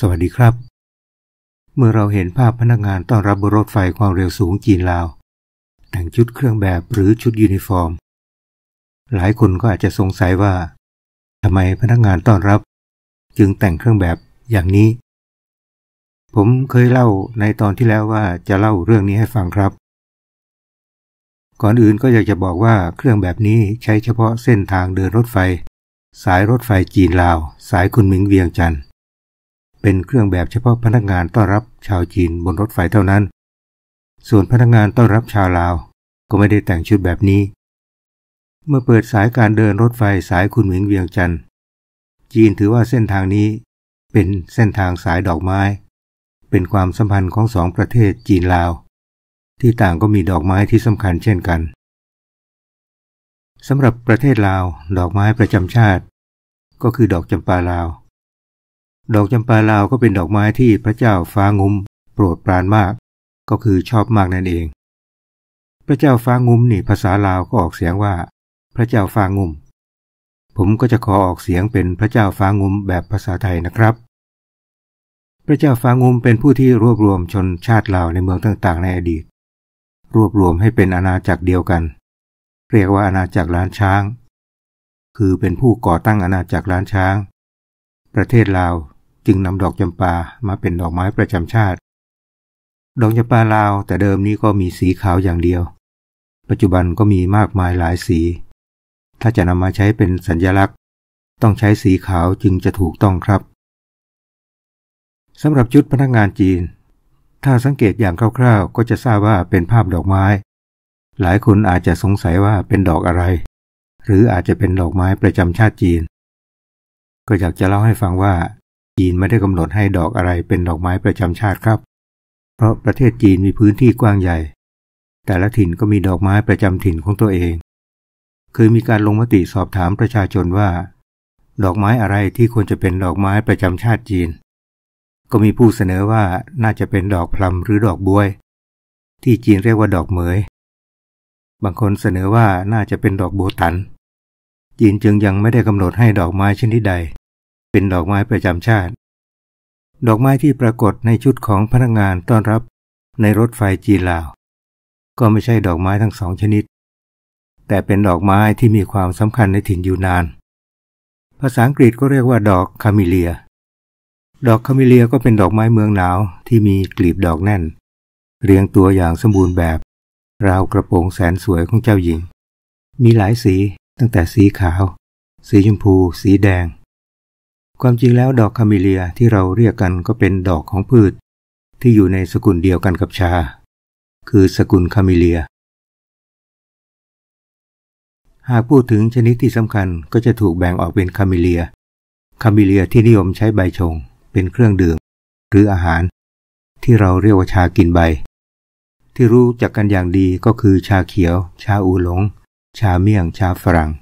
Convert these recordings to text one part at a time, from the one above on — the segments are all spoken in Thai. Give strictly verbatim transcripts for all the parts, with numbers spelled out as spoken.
สวัสดีครับเมื่อเราเห็นภาพพนักงานต้อนรับบนรถไฟความเร็วสูงจีนลาวแต่งชุดเครื่องแบบหรือชุดยูนิฟอร์มหลายคนก็อาจจะสงสัยว่าทำไมพนักงานต้อนรับจึงแต่งเครื่องแบบอย่างนี้ผมเคยเล่าในตอนที่แล้วว่าจะเล่าเรื่องนี้ให้ฟังครับก่อนอื่นก็อยากจะบอกว่าเครื่องแบบนี้ใช้เฉพาะเส้นทางเดินรถไฟสายรถไฟจีนลาวสายคุนหมิงเวียงจันทน์เป็นเครื่องแบบเฉพาะพนักงานต้อนรับชาวจีนบนรถไฟเท่านั้นส่วนพนักงานต้อนรับชาวลาวก็ไม่ได้แต่งชุดแบบนี้เมื่อเปิดสายการเดินรถไฟสายคุนหมิงเวียงจันทน์จีนถือว่าเส้นทางนี้เป็นเส้นทางสายดอกไม้เป็นความสัมพันธ์ของสองประเทศจีนลาวที่ต่างก็มีดอกไม้ที่สำคัญเช่นกันสำหรับประเทศลาวดอกไม้ประจำชาติก็คือดอกจำปาลาวดอกจำปาลาวก็เป็นดอกไม้ที่พระเจ้าฟ้างุ้มโปรดปรานมากก็คือชอบมากนั่นเองพระเจ้าฟ้างุ้มนี่ภาษาลาวก็ออกเสียงว่าพระเจ้าฟ้างุ้มผมก็จะขอออกเสียงเป็นพระเจ้าฟ้างุ้มแบบภาษาไทยนะครับพระเจ้าฟ้างุ้มเป็นผู้ที่รวบรวมชนชาติลาวในเมืองต่างๆในอดีตรวบรวมให้เป็นอาณาจักรเดียวกันเรียกว่าอาณาจักรล้านช้างคือเป็นผู้ก่อตั้งอาณาจักรล้านช้างประเทศลาวจึงนำดอกจำปามาเป็นดอกไม้ประจำชาติดอกจำปาลาวแต่เดิมนี้ก็มีสีขาวอย่างเดียวปัจจุบันก็มีมากมายหลายสีถ้าจะนำมาใช้เป็นสัญลักษณ์ต้องใช้สีขาวจึงจะถูกต้องครับสำหรับชุดพนักงานจีนถ้าสังเกตอย่างคร่าวๆก็จะทราบว่าเป็นภาพดอกไม้หลายคนอาจจะสงสัยว่าเป็นดอกอะไรหรืออาจจะเป็นดอกไม้ประจำชาติจีนก็อยากจะเล่าให้ฟังว่าจีนไม่ได้กำหนดให้ดอกอะไรเป็นดอกไม้ประจำชาติครับเพราะประเทศจีนมีพื้นที่กว้างใหญ่แต่ละถิ่นก็มีดอกไม้ประจำถิ่นของตัวเองเคยมีการลงมติสอบถามประชาชนว่าดอกไม้อะไรที่ควรจะเป็นดอกไม้ประจำชาติจีนก็มีผู้เสนอว่าน่าจะเป็นดอกพลัมหรือดอกบวยที่จีนเรียกว่าดอกเหมยบางคนเสนอว่าน่าจะเป็นดอกโบตันจีนจึงยังไม่ได้กำหนดให้ดอกไม้ชนิดใดเป็นดอกไม้ประจำชาติดอกไม้ที่ปรากฏในชุดของพนักงานต้อนรับในรถไฟจีนลาวก็ไม่ใช่ดอกไม้ทั้งสองชนิดแต่เป็นดอกไม้ที่มีความสำคัญในถิ่นอยู่นานภาษาอังกฤษก็เรียกว่าดอกคาเมเลียดอกคาเมเลียก็เป็นดอกไม้เมืองหนาวที่มีกลีบดอกแน่นเรียงตัวอย่างสมบูรณ์แบบราวกระโปรงแสนสวยของเจ้าหญิงมีหลายสีตั้งแต่สีขาวสีชมพูสีแดงความจริงแล้วดอกคาเมเลียที่เราเรียกกันก็เป็นดอกของพืชที่อยู่ในสกุลเดียวกันกับชาคือสกุลคาเมเลียหากพูดถึงชนิดที่สำคัญก็จะถูกแบ่งออกเป็นคาเมเลียคาเมเลียที่นิยมใช้ใบชงเป็นเครื่องดื่มหรืออาหารที่เราเรียกว่าชากินใบที่รู้จักกันอย่างดีก็คือชาเขียวชาอูหลงชาเมี่ยงชาฝรั่ง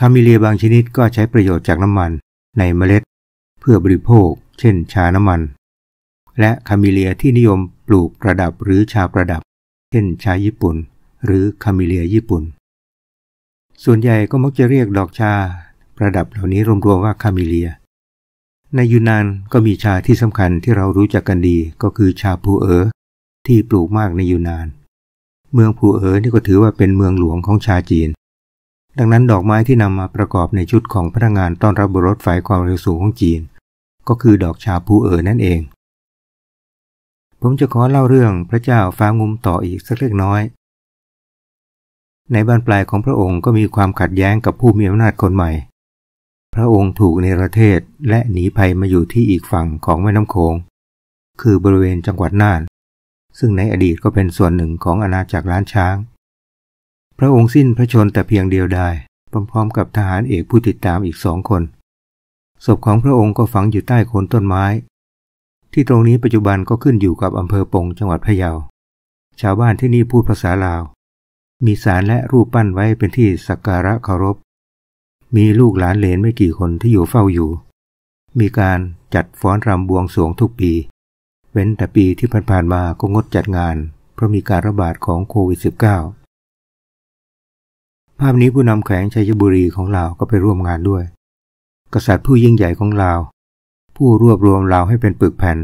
คาเมเลียบางชนิดก็ใช้ประโยชน์จากน้ำมันในเมล็ดเพื่อบริโภคเช่นชาน้ำมันและคาเมเลียที่นิยมปลูกประดับหรือชาประดับเช่นชาญี่ปุ่นหรือคาเมเลียญี่ปุ่นส่วนใหญ่ก็มักจะเรียกดอกชาประดับเหล่านี้รวมๆว่าคาเมเลียในยูนานก็มีชาที่สำคัญที่เรารู้จักกันดีก็คือชาปูเอ๋อที่ปลูกมากในยูนานเมืองปูเอ๋อนี่ก็ถือว่าเป็นเมืองหลวงของชาจีนดังนั้นดอกไม้ที่นำมาประกอบในชุดของพนักงานต้อนรับบนรถไฟความเร็วสูงของจีนก็คือดอกชาปูเอ๋อนั่นเองผมจะขอเล่าเรื่องพระเจ้าฟ้างุ้มต่ออีกสักเล็กน้อยในบ้านปลายของพระองค์ก็มีความขัดแย้งกับผู้มีอำนาจคนใหม่พระองค์ถูกเนรเทศและหนีภัยมาอยู่ที่อีกฝั่งของแม่น้ำโขงคือบริเวณจังหวัดน่านซึ่งในอดีตก็เป็นส่วนหนึ่งของอาณาจักรล้านช้างพระองค์สิ้นพระชนแต่เพียงเดียวดายพร้อมๆกับทหารเอกผู้ติดตามอีกสองคนศพของพระองค์ก็ฝังอยู่ใต้โคนต้นไม้ที่ตรงนี้ปัจจุบันก็ขึ้นอยู่กับอำเภอปงจังหวัดพะเยาชาวบ้านที่นี่พูดภาษาลาวมีศาลและรูปปั้นไว้เป็นที่สักการะเคารพมีลูกหลานเหลนไม่กี่คนที่อยู่เฝ้าอยู่มีการจัดฟ้อนรำบวงสรวงทุกปีเว้นแต่ปีที่ผ่านๆมาก็งดจัดงานเพราะมีการระบาดของโควิด สิบเก้า ภาพนี้ผู้นำแขวงชัยบุรีของลาวก็ไปร่วมงานด้วยกษัตริย์ผู้ยิ่งใหญ่ของลาว ผู้รวบรวมเราให้เป็นปึกแผ่น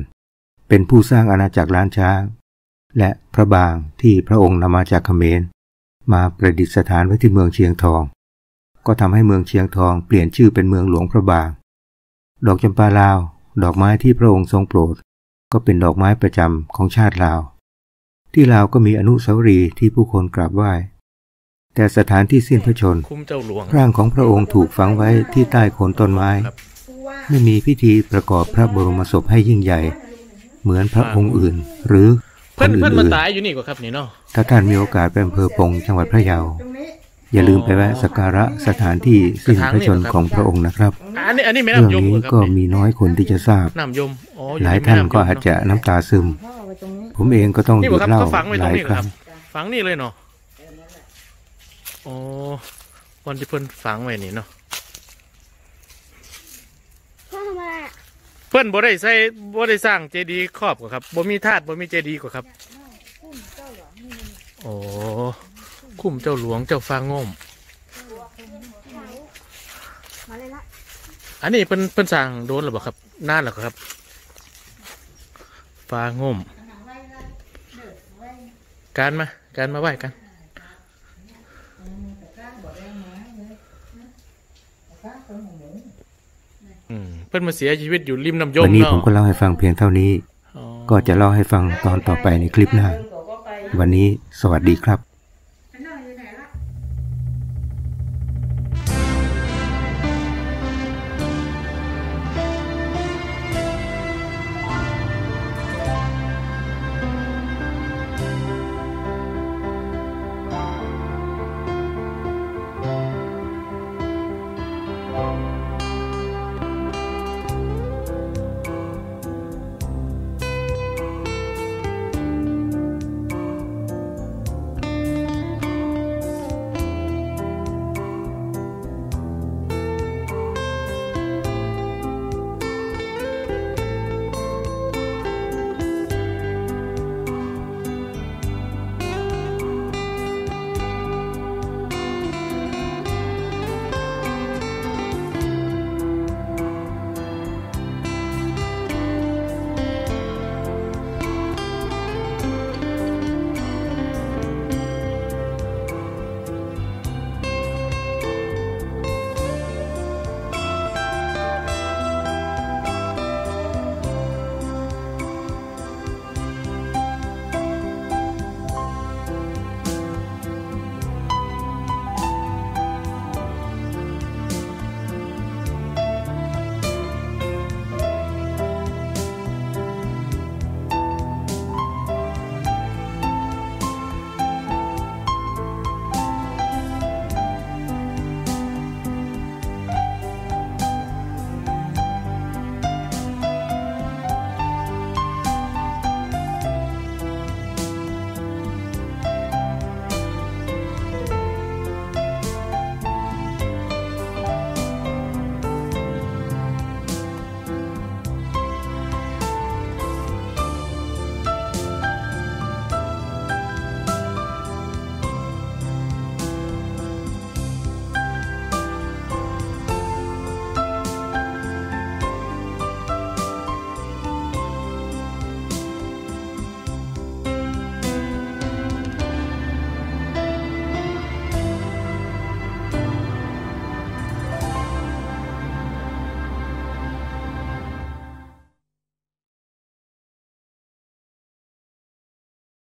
เป็นผู้สร้างอาณาจักรล้านช้างและพระบางที่พระองค์นำมาจากเขมรมาประดิษฐานไว้ที่เมืองเชียงทองก็ทำให้เมืองเชียงทองเปลี่ยนชื่อเป็นเมืองหลวงพระบางดอกจำปาลาวดอกไม้ที่พระองค์ทรงโปรดก็เป็นดอกไม้ประจำของชาติลาวที่ลาวก็มีอนุสาวรีย์ที่ผู้คนกราบไหว้แต่สถานที่สิ้นพระชนม์ร่างของพระองค์ถูกฝังไว้ที่ใต้โคนต้นไม้ไม่มีพิธีประกอบพระบรมศพให้ยิ่งใหญ่เหมือนพระองค์อื่นหรือคนอื่นๆถ้าท่านมีโอกาสไปอำเภอปงจังหวัดพะเยาอย่าลืมไปแวะสักการะสถานที่สิ้นพระชนม์ของพระองค์นะครับเรื่องนี้ก็มีน้อยคนที่จะทราบหลายท่านก็อาจจะน้ำตาซึมผมเองก็ต้องหยุดเล่าหลายครั้งฝังนี่เลยเนาะอ๋อวันที่เพิ่นฝังไว้นี่เนาะเพิ่นบ่ได้ใส่บ่ได้สร้างเจดีย์ครอบกว่าครับบ่มีธาตุบ่มีเจดีย์กว่าครับโอ้คุ้มเจ้าหลวงเจ้าฟ้าง่อมอันนี้เพิ่นเพิ่นสร้างโดนหรือเปล่าครับนานหรือครับฟ้าง่อมการมาการมาไหว้กันเพื่อนมาเสียชีวิตอยู่ริมน้ำยมวันนี้ผมก็เล่าให้ฟังเพียงเท่านี้ก็จะเล่าให้ฟังตอนต่อไปในคลิปหน้าวันนี้สวัสดีครับ